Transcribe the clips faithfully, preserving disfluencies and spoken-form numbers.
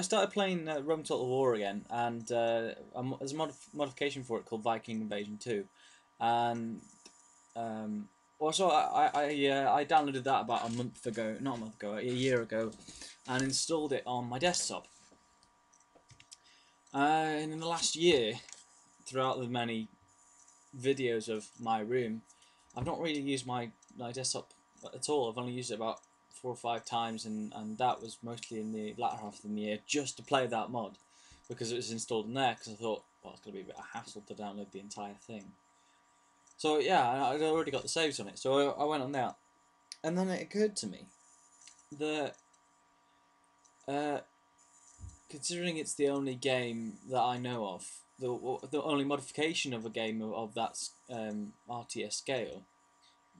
I started playing uh, Rome Total War again, and uh, there's a modif modification for it called Viking Invasion two, and um, also I I uh, I downloaded that about a month ago, not a month ago, a year ago, and installed it on my desktop. Uh, and in the last year, throughout the many videos of my room, I've not really used my my desktop at all. I've only used it about four or five times, and, and that was mostly in the latter half of the year just to play that mod, because it was installed in there, because I thought, well, it's going to be a bit of a hassle to download the entire thing. So yeah, I'd already got the saves on it, so I, I went on that. And then it occurred to me that uh, considering it's the only game that I know of, the, the only modification of a game of, of that um, R T S scale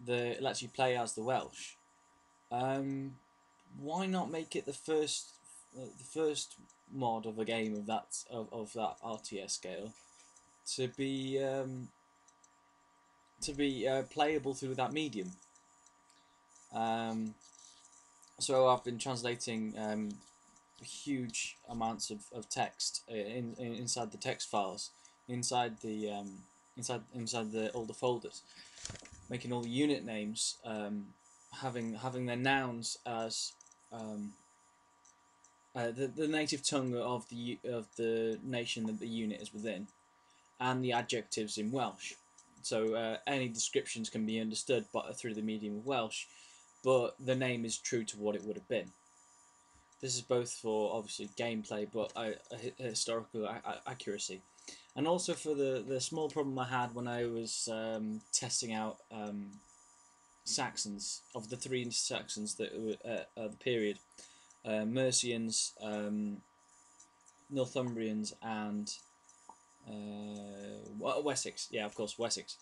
that lets you play as the Welsh, Um, why not make it the first, uh, the first mod of a game of that of, of that R T S scale, to be um, to be uh, playable through that medium. Um, so I've been translating um, huge amounts of, of text in, in inside the text files, inside the um, inside inside the all the folders, making all the unit names. Um, having having their nouns as um, uh, the, the native tongue of the of the nation that the unit is within, and the adjectives in Welsh, so uh, any descriptions can be understood but through the medium of Welsh, but the name is true to what it would have been. This is both for obviously gameplay but uh, historical accuracy, and also for the, the small problem I had when I was um, testing out um, Saxons, of the three Saxons that were uh, of the period, uh, Mercians, um, Northumbrians, and uh, Wessex. Yeah, of course, Wessex.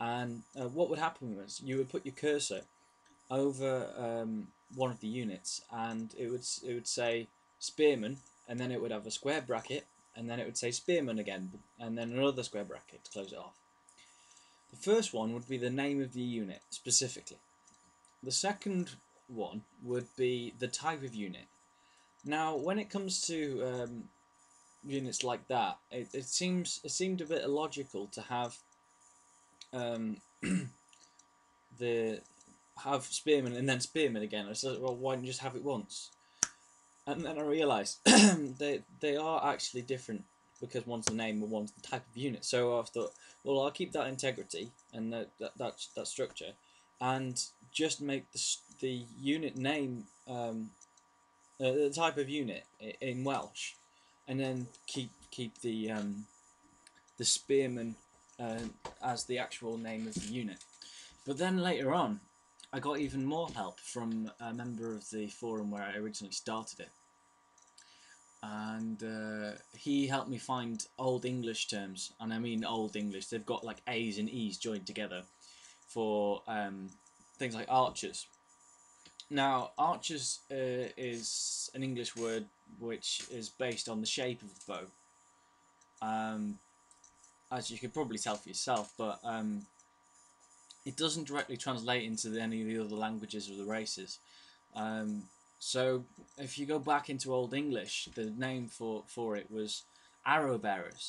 And uh, what would happen was you would put your cursor over um, one of the units, and it would it would say spearman, and then it would have a square bracket, and then it would say spearman again, and then another square bracket to close it off. The first one would be the name of the unit, specifically. The second one would be the type of unit. Now, when it comes to um, units like that, it, it seems it seemed a bit illogical to have um, the have spearman and then spearman again. I said, well, why don't you just have it once? And then I realised they they are actually different, because one's the name and one's the type of unit. So I thought, well, I'll keep that integrity and that that, that, that structure, and just make the, the unit name um, uh, the type of unit in Welsh, and then keep keep the um, the spearman uh, as the actual name of the unit. But then later on, I got even more help from a member of the forum where I originally started it. And uh, he helped me find old English terms, and I mean old English. They've got like A's and E's joined together for um, things like archers. Now, archers uh, is an English word which is based on the shape of the bow, um, as you could probably tell for yourself, but um, it doesn't directly translate into the, any of the other languages or the races. Um, So if you go back into Old English, the name for, for it was arrow bearers,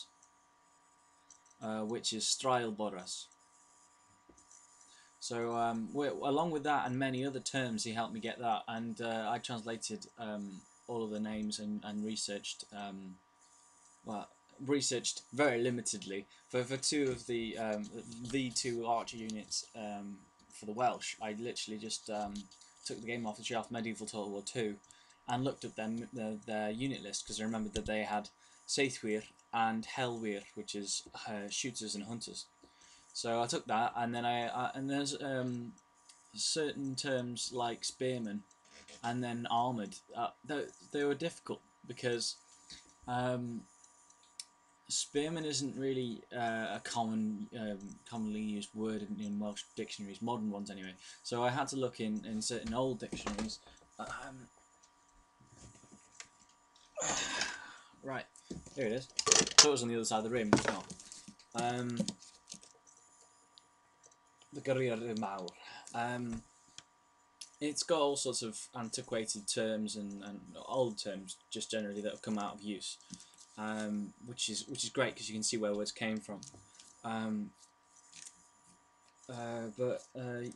uh, which is Strælboras. So um, along with that and many other terms, he helped me get that, and uh, I translated um, all of the names and, and researched, um, well, researched very limitedly for, for two of the, um, the two archer units um, for the Welsh. I literally just... Um, took the game off the shelf, Medieval Total War Two, and looked up their, their, their unit list, because I remembered that they had Saithweir and Helweir, which is uh, shooters and hunters. So I took that, and then I, I and there's um, certain terms like spearman, and then armoured. Uh, they, they were difficult, because um, spearman isn't really uh, a common, um, commonly used word in, in Welsh dictionaries, modern ones anyway. So I had to look in, in certain old dictionaries. Um, right, here it is. I thought it was on the other side of the room, but it's not. Um, the Carrera de Maur. Um, it's got all sorts of antiquated terms and, and old terms just generally that have come out of use, um, which is which is great because you can see where words came from. Um, uh, but uh,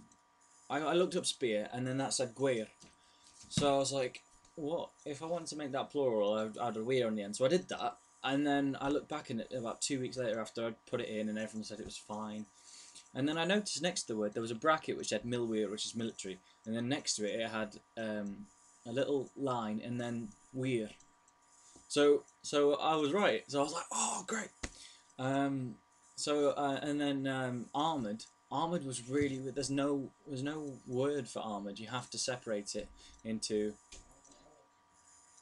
I, I looked up spear, and then that said guir, so I was like, what if I wanted to make that plural? I'd add a weir on the end, so I did that. And then I looked back in it about two weeks later after I'd put it in, and everyone said it was fine. And then I noticed next to the word there was a bracket which said milweir, which is military, and then next to it it had um, a little line and then weir. So so I was right. So I was like, oh great. Um, so uh, and then um, armoured. Armoured was really there's no there's no word for armoured. You have to separate it into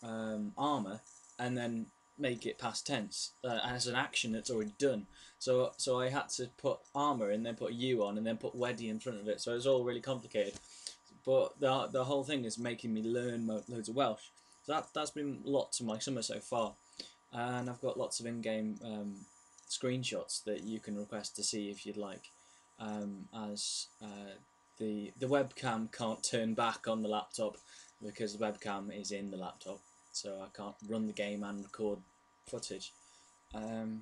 um, armour and then make it past tense uh, as an action that's already done. So so I had to put armour and then put you on and then put wedi in front of it. So it was all really complicated. But the the whole thing is making me learn loads of Welsh. So that that's been lots of my summer so far, and I've got lots of in-game um, screenshots that you can request to see if you'd like. Um, as uh, the the webcam can't turn back on the laptop because the webcam is in the laptop. So I can't run the game and record footage. Um.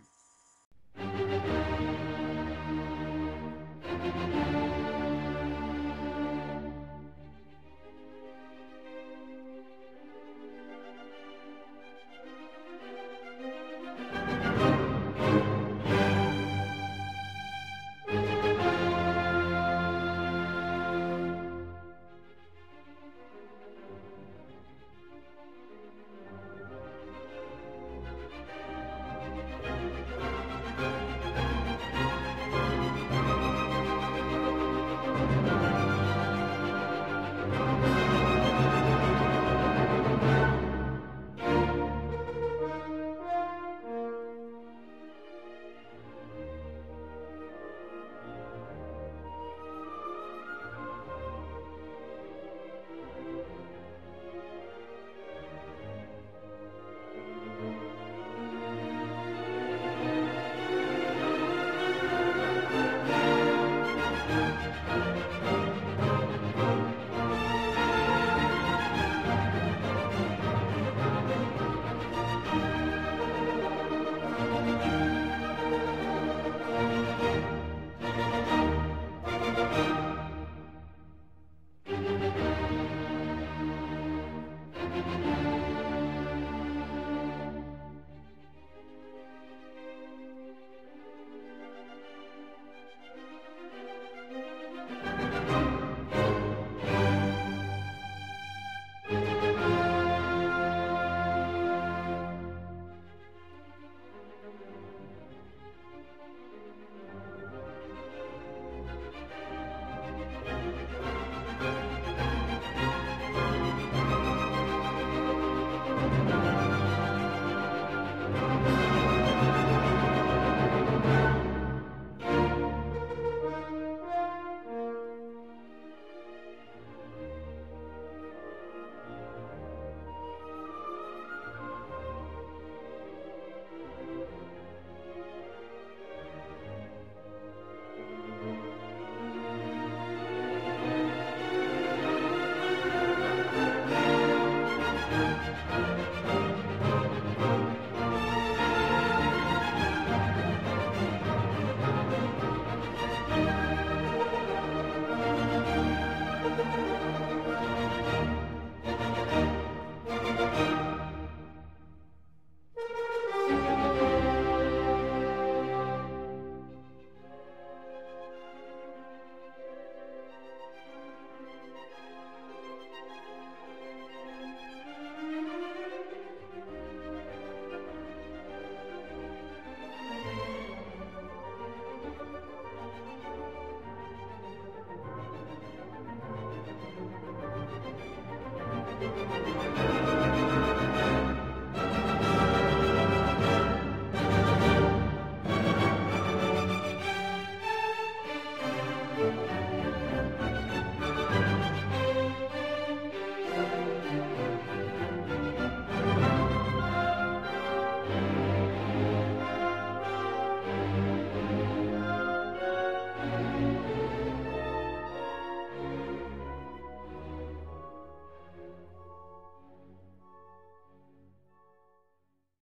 Thank you.